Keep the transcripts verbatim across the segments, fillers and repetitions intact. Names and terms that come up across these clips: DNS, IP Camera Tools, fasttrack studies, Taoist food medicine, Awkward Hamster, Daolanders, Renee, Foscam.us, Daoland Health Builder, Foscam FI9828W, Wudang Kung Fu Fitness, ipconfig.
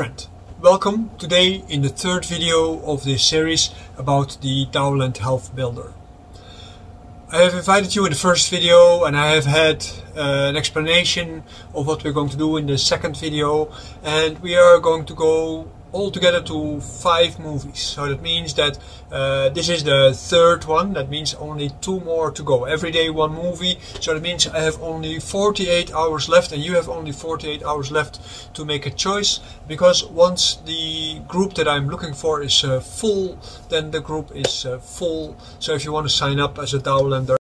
friend. Welcome today in the third video of this series about the Daoland Health Builder. I have invited you in the first video and I have had uh, an explanation of what we're going to do in the second video, and we are going to go all together to five movies. So that means that uh, this is the third one. That means only two more to go. Every day one movie. So that means I have only forty-eight hours left and you have only forty-eight hours left to make a choice, because once the group that I'm looking for is uh, full, then the group is uh, full. So if you want to sign up as a Daolander,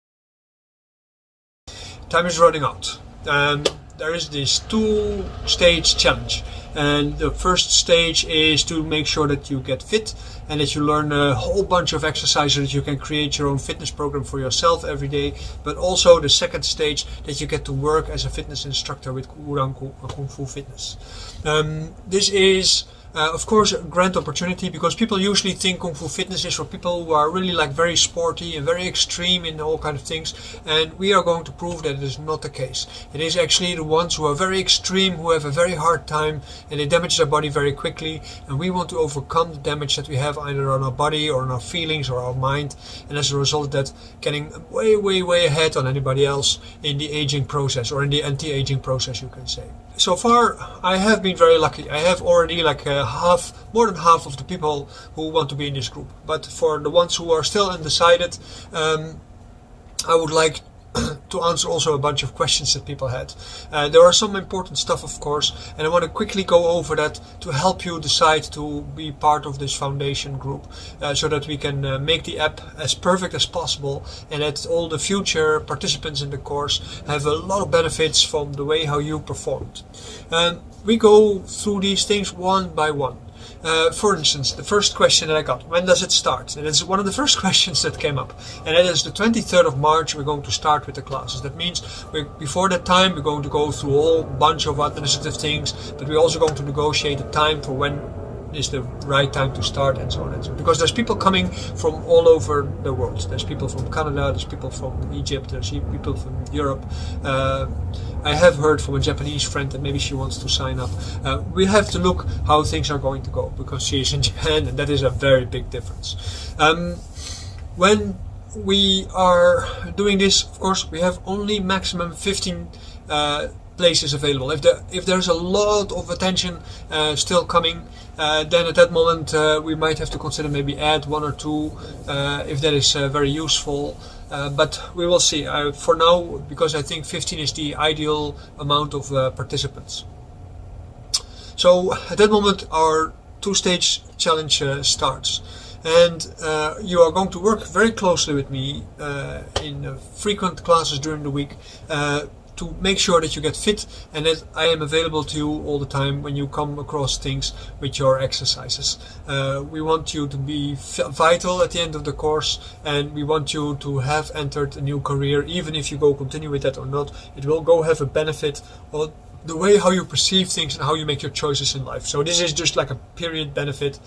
time is running out. Um, there is this two stage challenge. And the first stage is to make sure that you get fit and that you learn a whole bunch of exercises so that you can create your own fitness program for yourself every day. But also the second stage, that you get to work as a fitness instructor with Wudang Kung Fu Fitness. Um, this is Uh, of course a grand opportunity, because people usually think Kung Fu Fitness is for people who are really like very sporty and very extreme in all kind of things, and we are going to prove that it is not the case. It is actually the ones who are very extreme, who have a very hard time and they damage their body very quickly, and we want to overcome the damage that we have either on our body or on our feelings or our mind, and as a result that getting way way way ahead on anybody else in the aging process, or in the anti-aging process you can say. So far I have been very lucky. I have already like a half, more than half of the people who want to be in this group. But for the ones who are still undecided, um, I would like to answer also a bunch of questions that people had. Uh, there are some important stuff, of course, and I want to quickly go over that to help you decide to be part of this foundation group, uh, so that we can uh, make the app as perfect as possible, and that all the future participants in the course have a lot of benefits from the way how you performed. Um, we go through these things one by one. Uh, for instance, the first question that I got, when does it start? And it's one of the first questions that came up. And that is the twenty-third of March, we're going to start with the classes. That means we're, before that time, we're going to go through a whole bunch of administrative things, but we're also going to negotiate a time for when is the right time to start, and so on and so on. Because there's people coming from all over the world. There's people from Canada, there's people from Egypt, there's people from Europe. Uh, I have heard from a Japanese friend that maybe she wants to sign up. Uh, we have to look how things are going to go, because she is in Japan and that is a very big difference. Um, when we are doing this, of course, we have only maximum fifteen uh, places available. If, there, if there's a lot of attention uh, still coming, Uh, then at that moment uh, we might have to consider maybe add one or two uh, if that is uh, very useful, uh, but we will see. Uh, for now, because I think fifteen is the ideal amount of uh, participants. So at that moment our two-stage challenge uh, starts, and uh, you are going to work very closely with me uh, in uh, frequent classes during the week uh, to make sure that you get fit and that I am available to you all the time when you come across things with your exercises. Uh, we want you to be vital at the end of the course, and we want you to have entered a new career. Even if you go continue with that or not, it will go have a benefit on the way how you perceive things and how you make your choices in life. So this is just like a period benefit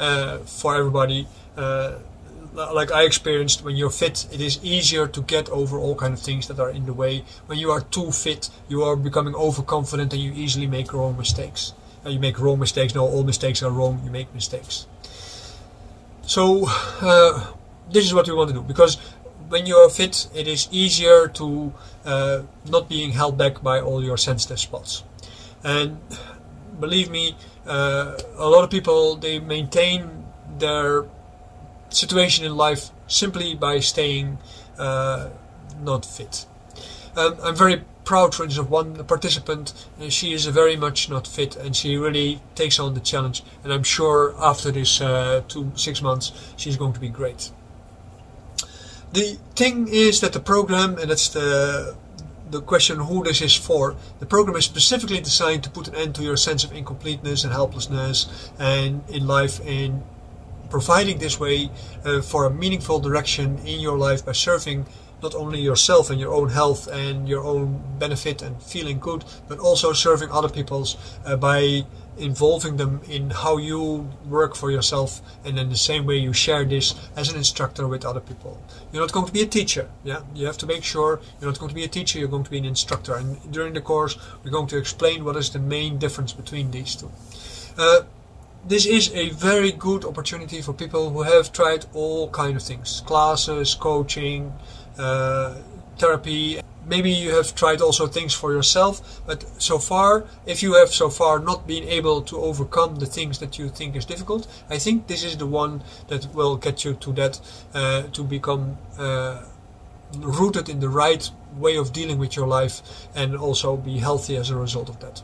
uh, for everybody. Uh, Like I experienced, when you're fit, it is easier to get over all kind of things that are in the way. When you are too fit, you are becoming overconfident and you easily make wrong mistakes. And you make wrong mistakes. No, all mistakes are wrong. You make mistakes. So uh, this is what we want to do, because when you are fit, it is easier to uh, not being held back by all your sensitive spots. And believe me, uh, a lot of people, they maintain their situation in life simply by staying uh, not fit. Um, I'm very proud, for instance, of one participant. Uh, she is very much not fit and she really takes on the challenge, and I'm sure after this uh, two, six months she's going to be great. The thing is that the program, and that's the the question who this is for, the program is specifically designed to put an end to your sense of incompleteness and helplessness and in life, in providing this way uh, for a meaningful direction in your life by serving not only yourself and your own health and your own benefit and feeling good, but also serving other people's uh, by involving them in how you work for yourself, and in the same way you share this as an instructor with other people. You're not going to be a teacher, yeah? You have to make sure you're not going to be a teacher, you're going to be an instructor, and during the course we're going to explain what is the main difference between these two. Uh, this is a very good opportunity for people who have tried all kind of things. Classes, coaching, uh, therapy. Maybe you have tried also things for yourself, but so far, if you have so far not been able to overcome the things that you think is difficult, I think this is the one that will get you to that, uh, to become uh, rooted in the right way of dealing with your life and also be healthy as a result of that.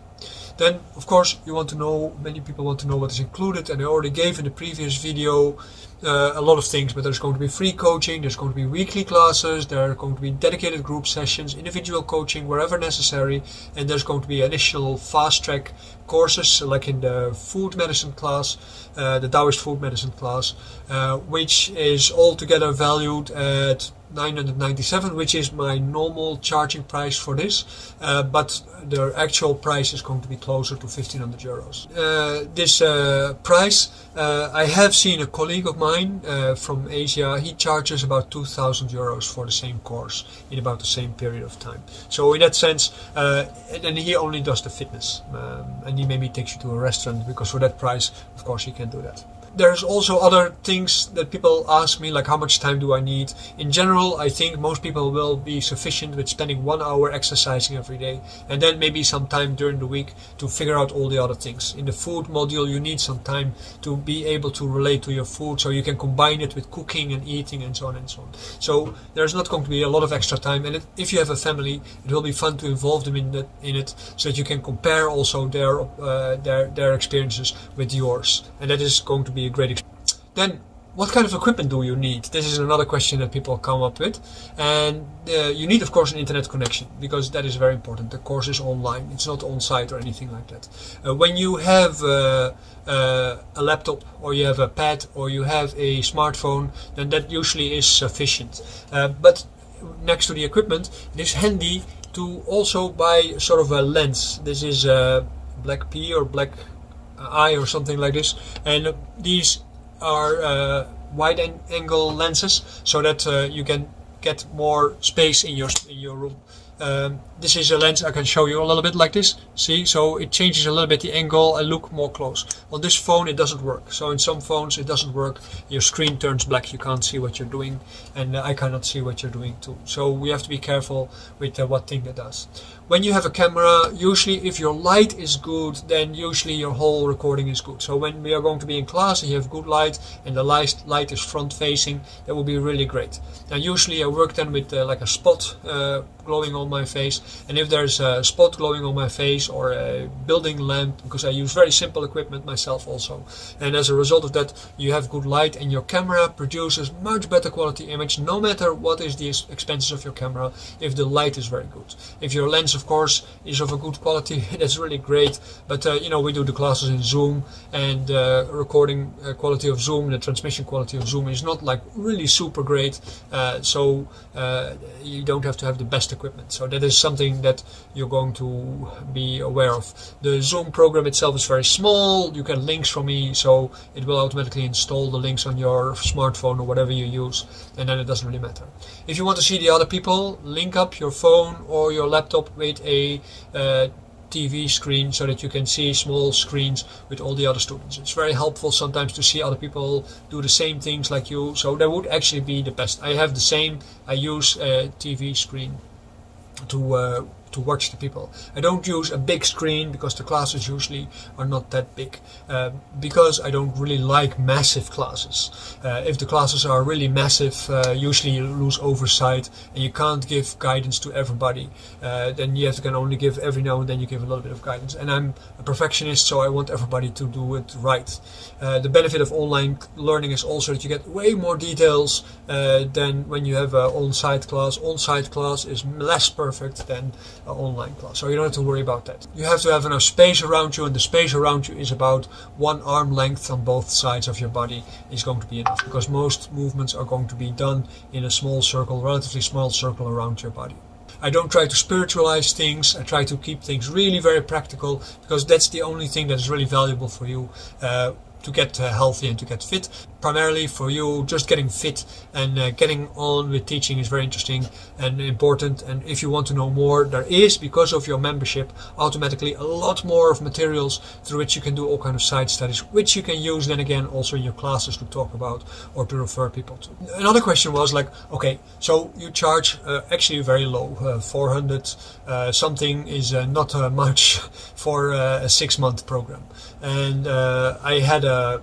Then, of course, you want to know, many people want to know what is included, and I already gave in the previous video uh, a lot of things, but there's going to be free coaching, there's going to be weekly classes, there are going to be dedicated group sessions, individual coaching wherever necessary, and there's going to be additional fast-track courses, like in the food medicine class, uh, the Taoist food medicine class, uh, which is altogether valued at nine hundred ninety-seven, which is my normal charging price for this, uh, but the actual price is going to be closer to fifteen hundred euros. Uh, this uh, price, uh, I have seen a colleague of mine uh, from Asia, he charges about two thousand euros for the same course in about the same period of time. So in that sense, uh, and, and he only does the fitness, um, and he maybe takes you to a restaurant, because for that price, of course, he can do that. There's also other things that people ask me, like how much time do I need? In general, I think most people will be sufficient with spending one hour exercising every day, and then maybe some time during the week to figure out all the other things. In the food module, you need some time to be able to relate to your food, so you can combine it with cooking and eating and so on and so on. So there's not going to be a lot of extra time, and if you have a family, it will be fun to involve them in, that, in it, so that you can compare also their, uh, their, their experiences with yours, and that is going to be a great experience. Then, what kind of equipment do you need? This is another question that people come up with, and uh, you need, of course, an internet connection, because that is very important. The course is online; it's not on site or anything like that. Uh, when you have uh, uh, a laptop, or you have a pad, or you have a smartphone, then that usually is sufficient. Uh, but next to the equipment, it is handy to also buy sort of a lens. This is a Black P or Black Eye or something like this, and these are uh, wide angle lenses, so that uh, you can get more space in your in your room. Um, this is a lens I can show you a little bit like this, see, so it changes a little bit the angle and look more close. On this phone it doesn't work, so in some phones it doesn't work, your screen turns black, you can't see what you're doing, and I cannot see what you're doing too, so we have to be careful with uh, what thing it does. When you have a camera, usually if your light is good, then usually your whole recording is good. So when we are going to be in class and you have good light, and the light, light is front facing, that will be really great. Now usually I work then with uh, like a spot uh, glowing on my face, and if there's a spot glowing on my face or a building lamp, because I use very simple equipment myself also, and as a result of that you have good light, and your camera produces much better quality image, no matter what is the expenses of your camera, if the light is very good. If your lens, of course, is of a good quality, that's really great, but uh, you know, we do the classes in Zoom, and uh, recording uh, quality of Zoom, the transmission quality of Zoom is not like really super great, uh, so uh, you don't have to have the best equipment, so that is something that you're going to be aware of. The Zoom program itself is very small, you get links from me, so it will automatically install the links on your smartphone or whatever you use, and then it doesn't really matter. If you want to see the other people, link up your phone or your laptop with a uh, T V screen, so that you can see small screens with all the other students. It's very helpful sometimes to see other people do the same things like you, so that would actually be the best. I have the same, I use a T V screen to uh, to watch the people. I don't use a big screen because the classes usually are not that big, uh, because I don't really like massive classes. Uh, if the classes are really massive, uh, usually you lose oversight and you can't give guidance to everybody. Uh, then you have to can only give every now and then you give a little bit of guidance. And I'm a perfectionist, so I want everybody to do it right. Uh, the benefit of online learning is also that you get way more details uh, than when you have an on-site class. On-site class is less perfect than Uh, online class, so you don't have to worry about that. You have to have enough space around you, and the space around you is about one arm length on both sides of your body is going to be enough, because most movements are going to be done in a small circle, relatively small circle around your body. I don't try to spiritualize things, I try to keep things really very practical, because that's the only thing that's really valuable for you. Uh, to get uh, healthy and to get fit. Primarily for you, just getting fit and uh, getting on with teaching is very interesting and important. And if you want to know more, there is, because of your membership, automatically a lot more of materials through which you can do all kind of side studies, which you can use then again also in your classes to talk about or to refer people to. Another question was like, okay, so you charge uh, actually very low, uh, four hundred uh, something is uh, not uh, much for uh, a six-month program. And uh, I had a,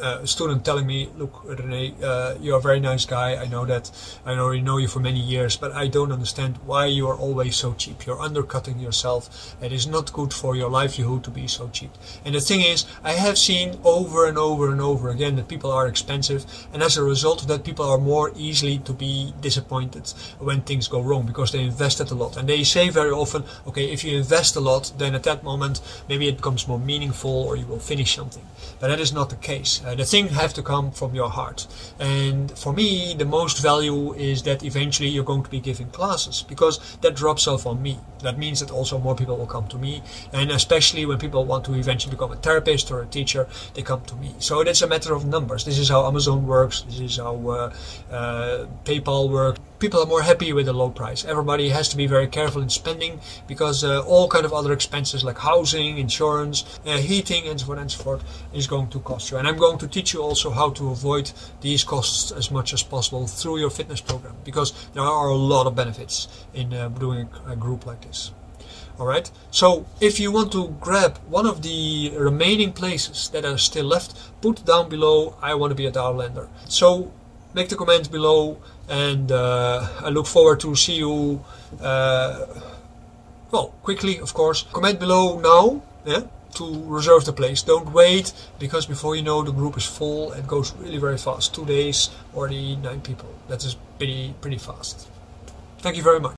a student telling me, look, Renee, uh, you're a very nice guy, I know that, I already know you for many years, but I don't understand why you are always so cheap. You're undercutting yourself. It is not good for your livelihood to be so cheap. And the thing is, I have seen over and over and over again that people are expensive, and as a result of that, people are more easily to be disappointed when things go wrong, because they invested a lot. And they say very often, okay, if you invest a lot, then at that moment maybe it becomes more meaningful or you will finish something. But that is not the case. Uh, the thing have to come from your heart. And for me, the most value is that eventually you're going to be giving classes, because that drops off on me. That means that also more people will come to me, and especially when people want to eventually become a therapist or a teacher, they come to me. So that's a matter of numbers. This is how Amazon works. This is how uh, uh, PayPal works. People are more happy with a low price. Everybody has to be very careful in spending, because uh, all kind of other expenses like housing, insurance, uh, heating, and so on and so forth is going to cost you. And I'm going to teach you also how to avoid these costs as much as possible through your fitness program, because there are a lot of benefits in uh, doing a group like this. Alright, so if you want to grab one of the remaining places that are still left, put down below, I want to be a Daolander. So make the comments below, and uh, I look forward to see you, uh, well, quickly, of course. Comment below now, yeah, to reserve the place. Don't wait, because before you know, the group is full. It goes really very fast. Two days, already nine people. That is pretty, pretty fast. Thank you very much.